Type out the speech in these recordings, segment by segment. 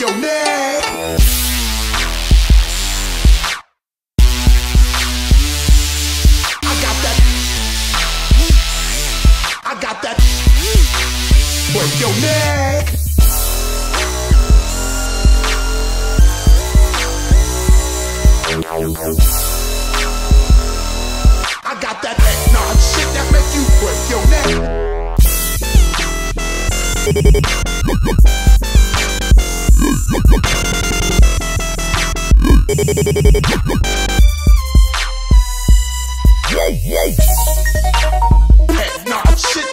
your neck. I got that eggnog shit that make you break your neck. Eggnog shit.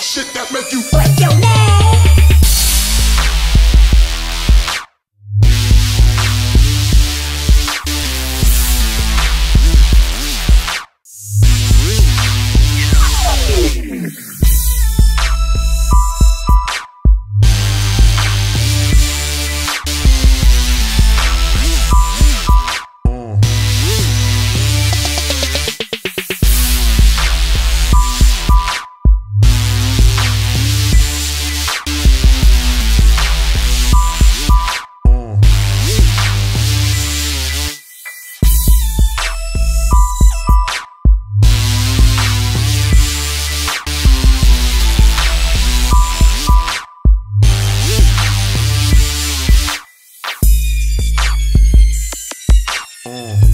Shit that make you break your